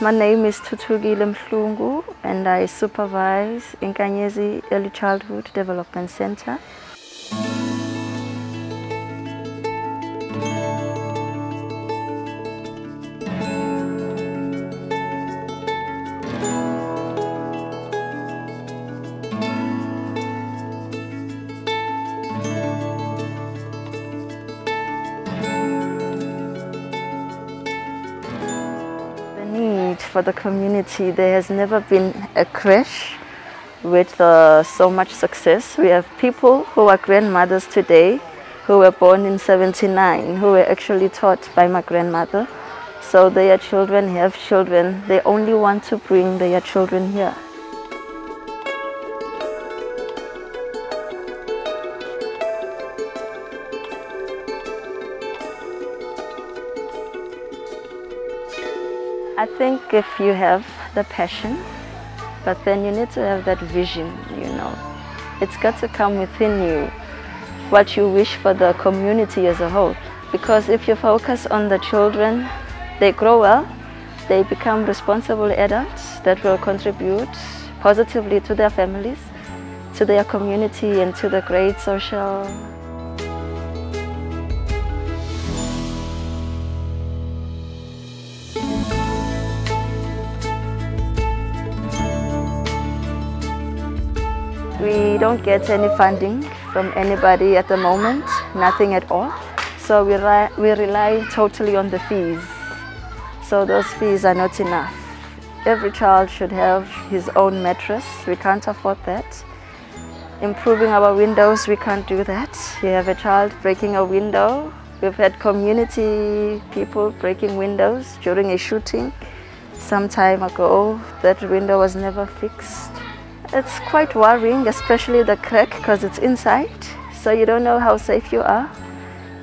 My name is Tutugi Lemflungu and I supervise Nkanyezi Early Childhood Development Center. For the community, there has never been a creche with so much success. We have people who are grandmothers today who were born in '79 who were actually taught by my grandmother. So their children have children. They only want to bring their children here. I think if you have the passion, but then you need to have that vision, you know. It's got to come within you, what you wish for the community as a whole. Because if you focus on the children, they grow well, they become responsible adults that will contribute positively to their families, to their community, and to the great social . We don't get any funding from anybody at the moment, nothing at all. So we rely totally on the fees. So those fees are not enough. Every child should have his own mattress. We can't afford that. Improving our windows, we can't do that. You have a child breaking a window. We've had community people breaking windows during a shooting some time ago. That window was never fixed. It's quite worrying, especially the crack, because it's inside. So you don't know how safe you are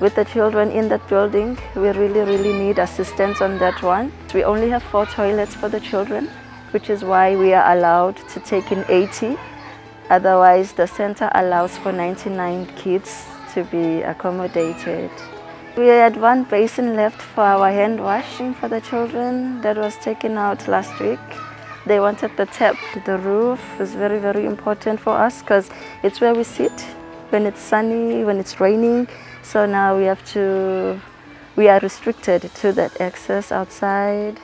with the children in that building. We really need assistance on that one. We only have 4 toilets for the children, which is why we are allowed to take in 80. Otherwise, the center allows for 99 kids to be accommodated. We had 1 basin left for our hand washing for the children. That was taken out last week. They wanted the tap. The roof is very important for us because it's where we sit when it's sunny, when it's raining. So now we are restricted to that access outside.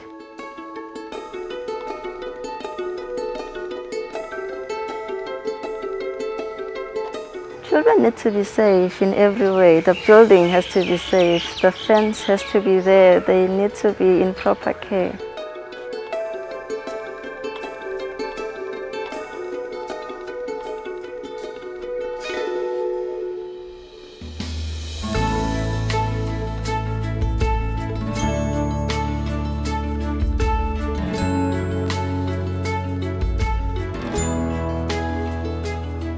Children need to be safe in every way. The building has to be safe. The fence has to be there. They need to be in proper care.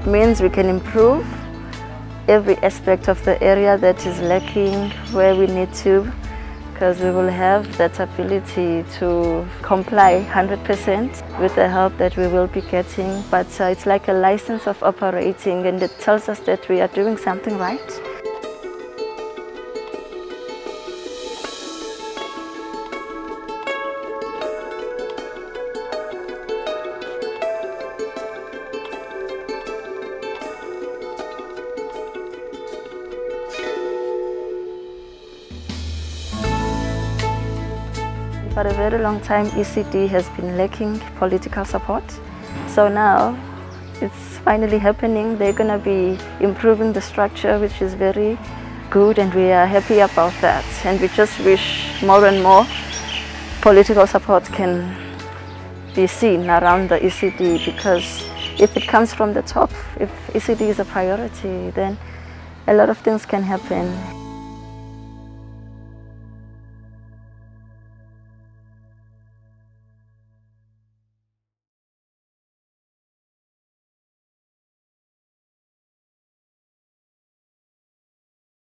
Means we can improve every aspect of the area that is lacking where we need to, because we will have that ability to comply 100% with the help that we will be getting. But it's like a license of operating, and it tells us that we are doing something right. For a very long time, ECD has been lacking political support. So now it's finally happening. They're going to be improving the structure, which is very good, and we are happy about that. And we just wish more and more political support can be seen around the ECD, because if it comes from the top, if ECD is a priority, then a lot of things can happen.